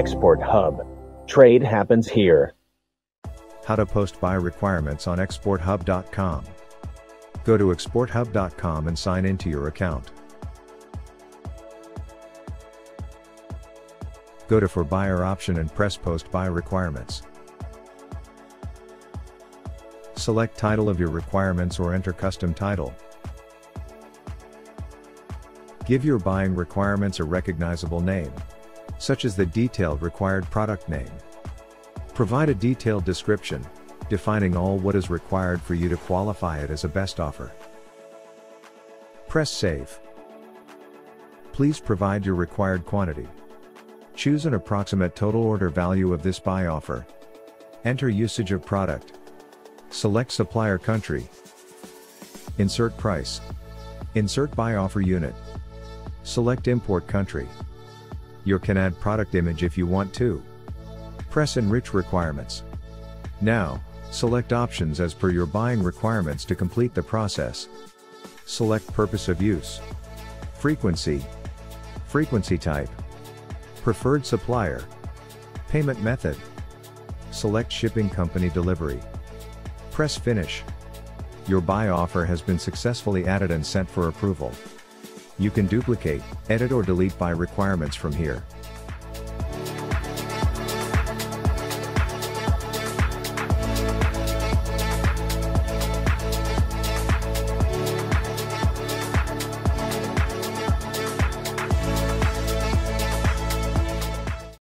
Export Hub. Trade happens here. How to post buy requirements on ExportHub.com. Go to ExportHub.com and sign into your account. Go to For Buyer option and press Post Buy Requirements. Select title of your requirements or enter custom title. Give your buying requirements a recognizable name, such as the detailed required product name. Provide a detailed description, defining all what is required for you to qualify it as a best offer. Press Save. Please provide your required quantity. Choose an approximate total order value of this buy offer. Enter usage of product. Select supplier country. Insert price. Insert buy offer unit. Select import country. You can add product image if you want to. Press Enrich Requirements. Now, select options as per your buying requirements to complete the process. Select Purpose of Use, Frequency, Frequency Type, Preferred Supplier, Payment Method. Select Shipping Company Delivery. Press Finish. Your buy offer has been successfully added and sent for approval. You can duplicate, edit or delete buy requirements from here.